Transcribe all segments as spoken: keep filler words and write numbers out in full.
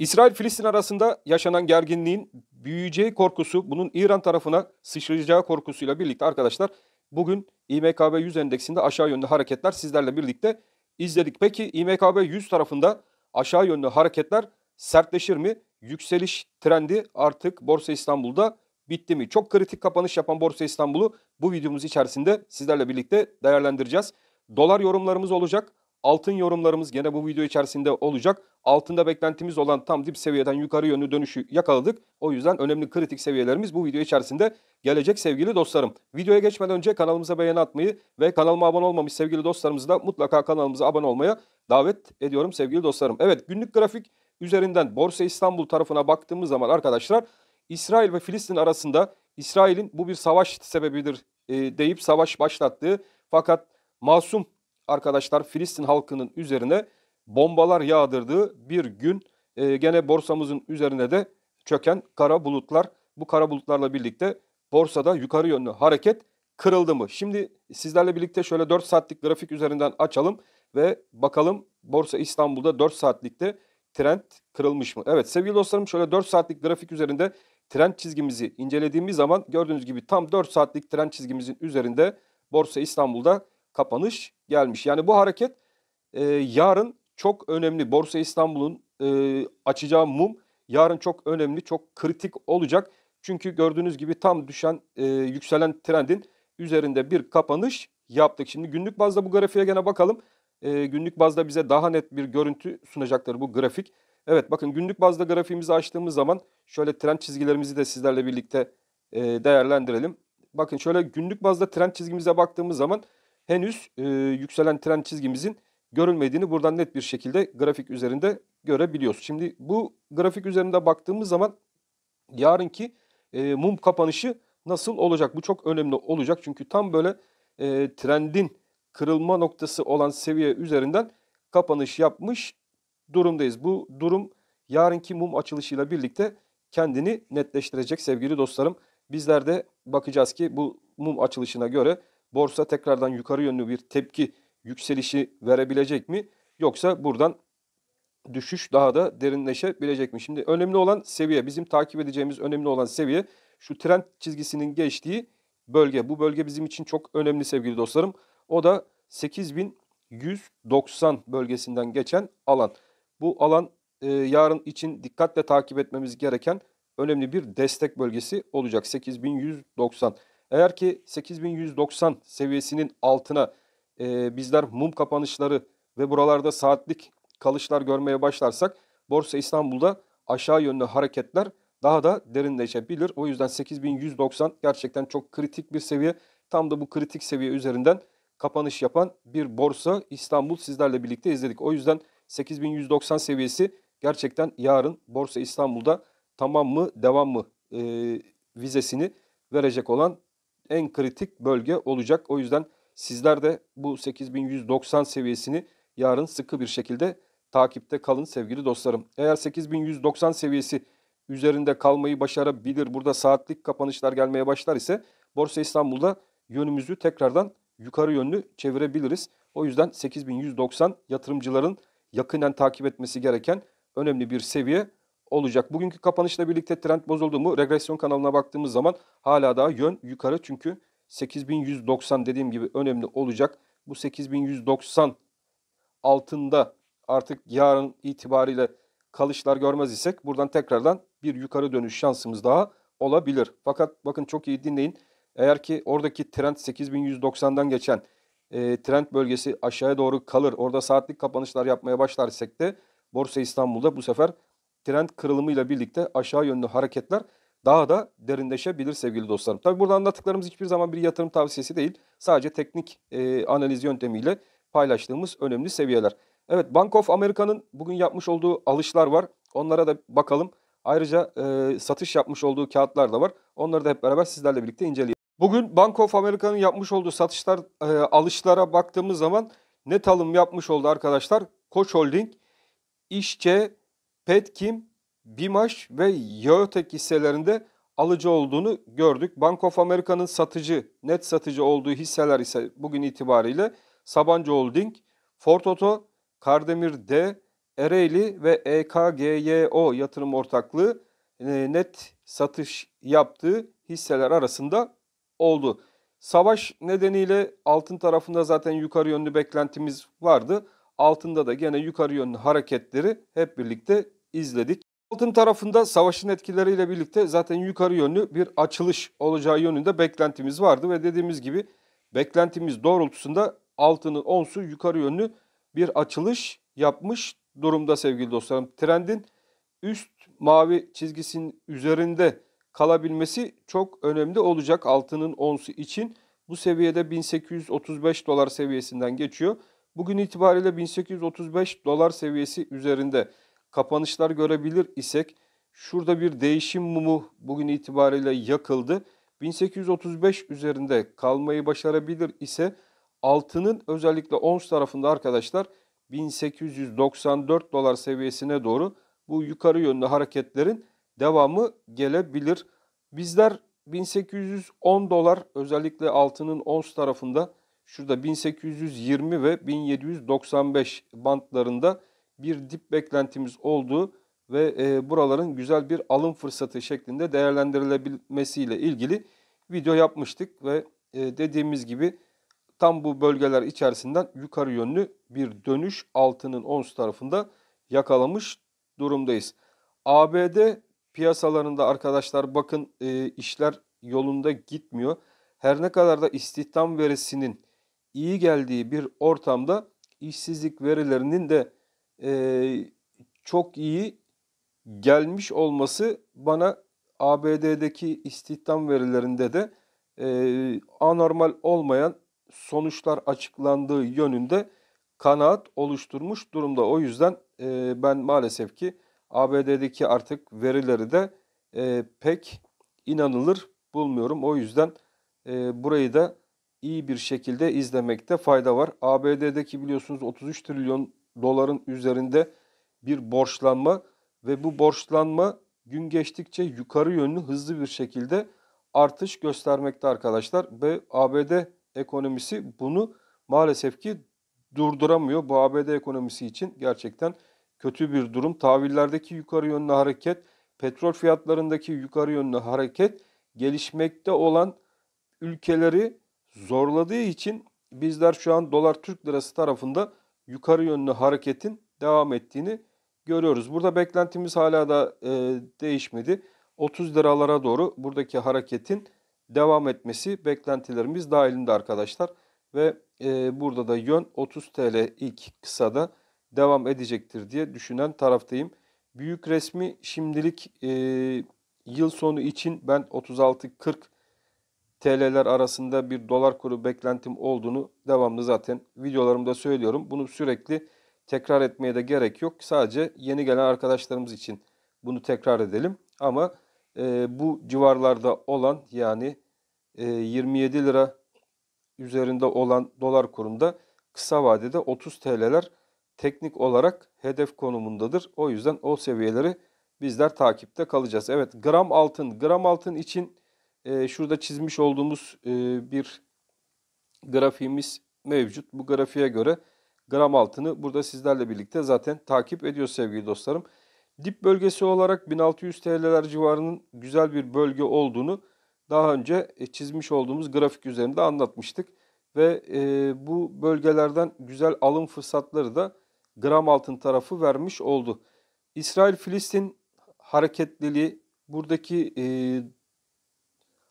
İsrail-Filistin arasında yaşanan gerginliğin büyüyeceği korkusu, bunun İran tarafına sıçrayacağı korkusuyla birlikte arkadaşlar bugün İ M K B yüz endeksinde aşağı yönlü hareketler sizlerle birlikte izledik. Peki İ M K B yüz tarafında aşağı yönlü hareketler sertleşir mi? Yükseliş trendi artık Borsa İstanbul'da bitti mi? Çok kritik kapanış yapan Borsa İstanbul'u bu videomuz içerisinde sizlerle birlikte değerlendireceğiz. Dolar yorumlarımız olacak. Altın yorumlarımız gene bu video içerisinde olacak. Altında beklentimiz olan tam dip seviyeden yukarı yönlü dönüşü yakaladık. O yüzden önemli kritik seviyelerimiz bu video içerisinde gelecek sevgili dostlarım. Videoya geçmeden önce kanalımıza beğeni atmayı ve kanalıma abone olmamış sevgili dostlarımızı da mutlaka kanalımıza abone olmaya davet ediyorum sevgili dostlarım. Evet, günlük grafik üzerinden Borsa İstanbul tarafına baktığımız zaman arkadaşlar İsrail ve Filistin arasında İsrail'in bu bir savaş sebebidir e, deyip savaş başlattığı fakat masum arkadaşlar Filistin halkının üzerine bombalar yağdırdığı bir gün e, gene borsamızın üzerine de çöken kara bulutlar, bu kara bulutlarla birlikte borsada yukarı yönlü hareket kırıldı mı? Şimdi sizlerle birlikte şöyle dört saatlik grafik üzerinden açalım ve bakalım Borsa İstanbul'da dört saatlikte trend kırılmış mı? Evet sevgili dostlarım, şöyle dört saatlik grafik üzerinde trend çizgimizi incelediğimiz zaman gördüğünüz gibi tam dört saatlik trend çizgimizin üzerinde Borsa İstanbul'da kapanış gelmiş. Yani bu hareket e, yarın çok önemli. Borsa İstanbul'un e, açacağı mum yarın çok önemli, çok kritik olacak. Çünkü gördüğünüz gibi tam düşen e, yükselen trendin üzerinde bir kapanış yaptık. Şimdi günlük bazda bu grafiğe gene bakalım. E, günlük bazda bize daha net bir görüntü sunacaktır bu grafik. Evet bakın, günlük bazda grafiğimizi açtığımız zaman şöyle trend çizgilerimizi de sizlerle birlikte e, değerlendirelim. Bakın şöyle günlük bazda trend çizgimize baktığımız zaman henüz e, yükselen trend çizgimizin görülmediğini buradan net bir şekilde grafik üzerinde görebiliyoruz. Şimdi bu grafik üzerinde baktığımız zaman yarınki e, mum kapanışı nasıl olacak? Bu çok önemli olacak. Çünkü tam böyle e, trendin kırılma noktası olan seviye üzerinden kapanış yapmış durumdayız. Bu durum yarınki mum açılışıyla birlikte kendini netleştirecek sevgili dostlarım. Bizler de bakacağız ki bu mum açılışına göre borsa tekrardan yukarı yönlü bir tepki yükselişi verebilecek mi? Yoksa buradan düşüş daha da derinleşebilecek mi? Şimdi önemli olan seviye, bizim takip edeceğimiz önemli olan seviye şu trend çizgisinin geçtiği bölge. Bu bölge bizim için çok önemli sevgili dostlarım. O da sekiz bin yüz doksan bölgesinden geçen alan. Bu alan e, yarın için dikkatle takip etmemiz gereken önemli bir destek bölgesi olacak. sekiz bin yüz doksan. Eğer ki sekiz bin yüz doksan seviyesinin altına e, bizler mum kapanışları ve buralarda saatlik kalışlar görmeye başlarsak Borsa İstanbul'da aşağı yönlü hareketler daha da derinleşebilir. O yüzden sekiz bin yüz doksan gerçekten çok kritik bir seviye. Tam da bu kritik seviye üzerinden kapanış yapan bir Borsa İstanbul sizlerle birlikte izledik. O yüzden sekiz bin yüz doksan seviyesi gerçekten yarın Borsa İstanbul'da tamam mı devam mı e, vizesini verecek olan en kritik bölge olacak. O yüzden sizler de bu sekiz bin yüz doksan seviyesini yarın sıkı bir şekilde takipte kalın sevgili dostlarım. Eğer sekiz bin yüz doksan seviyesi üzerinde kalmayı başarabilir, burada saatlik kapanışlar gelmeye başlar ise Borsa İstanbul'da yönümüzü tekrardan yukarı yönlü çevirebiliriz. O yüzden sekiz bin yüz doksan yatırımcıların yakından takip etmesi gereken önemli bir seviye olacak. Bugünkü kapanışla birlikte trend bozuldu mu? Regresyon kanalına baktığımız zaman hala daha yön yukarı. Çünkü sekiz bin yüz doksan dediğim gibi önemli olacak. Bu sekiz bin yüz doksan altında artık yarın itibariyle kalışlar görmez isek buradan tekrardan bir yukarı dönüş şansımız daha olabilir. Fakat bakın çok iyi dinleyin. Eğer ki oradaki trend sekiz bin yüz doksandan geçen e, trend bölgesi aşağıya doğru kalır, orada saatlik kapanışlar yapmaya başlar isek de Borsa İstanbul'da bu sefer trend kırılımıyla birlikte aşağı yönlü hareketler daha da derinleşebilir sevgili dostlarım. Tabi burada anlattıklarımız hiçbir zaman bir yatırım tavsiyesi değil. Sadece teknik e, analiz yöntemiyle paylaştığımız önemli seviyeler. Evet, Bank of America'nın bugün yapmış olduğu alışlar var. Onlara da bakalım. Ayrıca e, satış yapmış olduğu kağıtlar da var. Onları da hep beraber sizlerle birlikte inceleyelim. Bugün Bank of America'nın yapmış olduğu satışlar, e, alışlara baktığımız zaman net alım yapmış oldu arkadaşlar. Koç Holding, İşçe, Petkim, Bimaş ve Yötek hisselerinde alıcı olduğunu gördük. Bank of America'nın satıcı, net satıcı olduğu hisseler ise bugün itibariyle Sabancı Holding, Fortoto, Kardemir D, Ereğli ve E K G Y O yatırım ortaklığı net satış yaptığı hisseler arasında oldu. Savaş nedeniyle altın tarafında zaten yukarı yönlü beklentimiz vardı. Altında da gene yukarı yönlü hareketleri hep birlikte izledik. Altın tarafında savaşın etkileriyle birlikte zaten yukarı yönlü bir açılış olacağı yönünde beklentimiz vardı ve dediğimiz gibi beklentimiz doğrultusunda altının onsu yukarı yönlü bir açılış yapmış durumda sevgili dostlarım. Trendin üst mavi çizgisinin üzerinde kalabilmesi çok önemli olacak altının onsu için. Bu seviyede bin sekiz yüz otuz beş dolar seviyesinden geçiyor. Bugün itibariyle bin sekiz yüz otuz beş dolar seviyesi üzerinde kapanışlar görebilir isek, şurada bir değişim mumu bugün itibariyle yakıldı. bin sekiz yüz otuz beş üzerinde kalmayı başarabilir ise altının özellikle ons tarafında arkadaşlar bin sekiz yüz doksan dört dolar seviyesine doğru bu yukarı yönlü hareketlerin devamı gelebilir. Bizler bin sekiz yüz on dolar özellikle altının ons tarafında şurada bin sekiz yüz yirmi ve bin yedi yüz doksan beş bantlarında bir dip beklentimiz olduğu ve e, buraların güzel bir alım fırsatı şeklinde değerlendirilebilmesiyle ilgili video yapmıştık ve e, dediğimiz gibi tam bu bölgeler içerisinden yukarı yönlü bir dönüş altının ons tarafında yakalamış durumdayız. A B D piyasalarında arkadaşlar bakın e, işler yolunda gitmiyor. Her ne kadar da istihdam verisinin iyi geldiği bir ortamda işsizlik verilerinin de e, çok iyi gelmiş olması bana A B D'deki istihdam verilerinde de e, anormal olmayan sonuçlar açıklandığı yönünde kanaat oluşturmuş durumda. O yüzden e, ben maalesef ki A B D'deki artık verileri de e, pek inanılır bulmuyorum. O yüzden e, burayı da iyi bir şekilde izlemekte fayda var. A B D'deki biliyorsunuz otuz üç trilyon doların üzerinde bir borçlanma ve bu borçlanma gün geçtikçe yukarı yönlü hızlı bir şekilde artış göstermekte arkadaşlar. Ve A B D ekonomisi bunu maalesef ki durduramıyor. Bu A B D ekonomisi için gerçekten kötü bir durum. Tahvillerdeki yukarı yönlü hareket, petrol fiyatlarındaki yukarı yönlü hareket gelişmekte olan ülkeleri zorladığı için bizler şu an dolar Türk lirası tarafında yukarı yönlü hareketin devam ettiğini görüyoruz. Burada beklentimiz hala da e, değişmedi. otuz liralara doğru buradaki hareketin devam etmesi beklentilerimiz dahilinde arkadaşlar. Ve e, burada da yön otuz TL ilk kısada devam edecektir diye düşünen taraftayım. Büyük resmi şimdilik e, yıl sonu için ben otuz altı kırk TL'ler arasında bir dolar kuru beklentim olduğunu devamlı zaten videolarımda söylüyorum. Bunu sürekli tekrar etmeye de gerek yok. Sadece yeni gelen arkadaşlarımız için bunu tekrar edelim. Ama e, bu civarlarda olan yani e, yirmi yedi lira üzerinde olan dolar kurunda kısa vadede otuz TL'ler teknik olarak hedef konumundadır. O yüzden o seviyeleri bizler takipte kalacağız. Evet, gram altın. Gram altın için e, şurada çizmiş olduğumuz e, bir grafiğimiz mevcut. Bu grafiğe göre gram altını burada sizlerle birlikte zaten takip ediyor sevgili dostlarım. Dip bölgesi olarak bin altı yüz TL'ler civarının güzel bir bölge olduğunu daha önce çizmiş olduğumuz grafik üzerinde anlatmıştık. Ve e, bu bölgelerden güzel alım fırsatları da gram altın tarafı vermiş oldu. İsrail-Filistin hareketliliği buradaki e,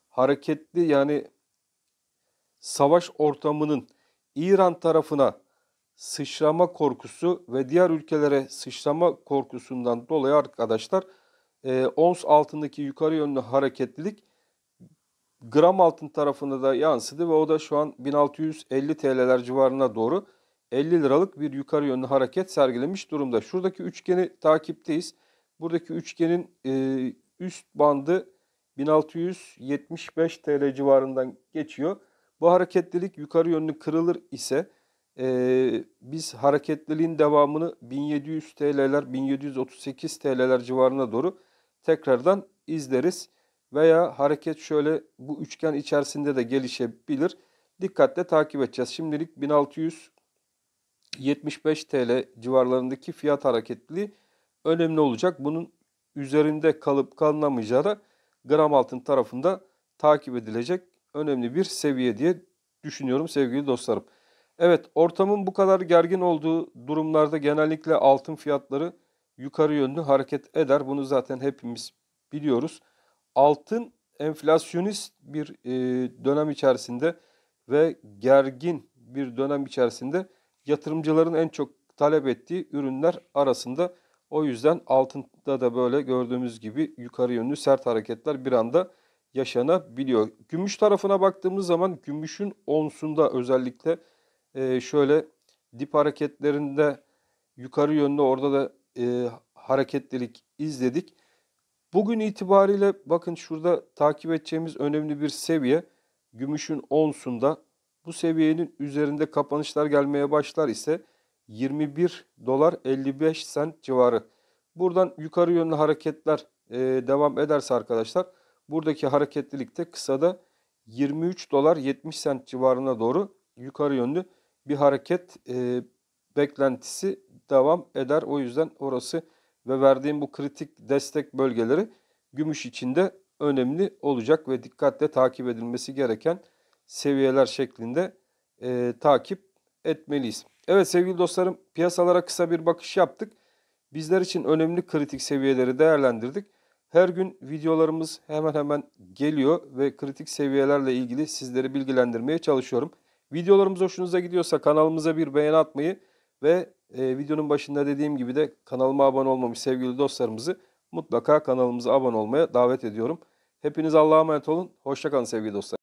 hareketli yani savaş ortamının İran tarafına sıçrama korkusu ve diğer ülkelere sıçrama korkusundan dolayı arkadaşlar e, ons altındaki yukarı yönlü hareketlilik gram altın tarafına da yansıdı ve o da şu an bin altı yüz elli TL'ler civarına doğru elli liralık bir yukarı yönlü hareket sergilemiş durumda. Şuradaki üçgeni takipteyiz. Buradaki üçgenin e, üst bandı bin altı yüz yetmiş beş TL civarından geçiyor. Bu hareketlilik yukarı yönlü kırılır ise Ee, biz hareketliliğin devamını bin yedi yüz TL'ler, bin yedi yüz otuz sekiz TL'ler civarına doğru tekrardan izleriz. Veya hareket şöyle bu üçgen içerisinde de gelişebilir. Dikkatle takip edeceğiz. Şimdilik 1600 yetmiş beş TL civarlarındaki fiyat hareketliliği önemli olacak. Bunun üzerinde kalıp kalınamayacağı da gram altın tarafında takip edilecek önemli bir seviye diye düşünüyorum sevgili dostlarım. Evet, ortamın bu kadar gergin olduğu durumlarda genellikle altın fiyatları yukarı yönlü hareket eder. Bunu zaten hepimiz biliyoruz. Altın enflasyonist bir dönem içerisinde ve gergin bir dönem içerisinde yatırımcıların en çok talep ettiği ürünler arasında. O yüzden altında da böyle gördüğümüz gibi yukarı yönlü sert hareketler bir anda yaşanabiliyor. Gümüş tarafına baktığımız zaman gümüşün onsunda özellikle şöyle dip hareketlerinde yukarı yönlü orada da hareketlilik izledik. Bugün itibariyle bakın şurada takip edeceğimiz önemli bir seviye gümüşün onsunda. Bu seviyenin üzerinde kapanışlar gelmeye başlar ise yirmi bir dolar elli beş sent civarı. Buradan yukarı yönlü hareketler e, devam ederse arkadaşlar buradaki hareketlilikte kısada yirmi üç dolar yetmiş sent civarına doğru yukarı yönlü bir hareket e, beklentisi devam eder. O yüzden orası ve verdiğim bu kritik destek bölgeleri gümüş içinde önemli olacak ve dikkatle takip edilmesi gereken seviyeler şeklinde e, takip etmeliyiz. Evet sevgili dostlarım, piyasalara kısa bir bakış yaptık. Bizler için önemli kritik seviyeleri değerlendirdik. Her gün videolarımız hemen hemen geliyor ve kritik seviyelerle ilgili sizleri bilgilendirmeye çalışıyorum. Videolarımız hoşunuza gidiyorsa kanalımıza bir beğeni atmayı ve e, videonun başında dediğim gibi de kanalıma abone olmamış sevgili dostlarımızı mutlaka kanalımıza abone olmaya davet ediyorum. Hepiniz Allah'a emanet olun. Hoşça kalın sevgili dostlar.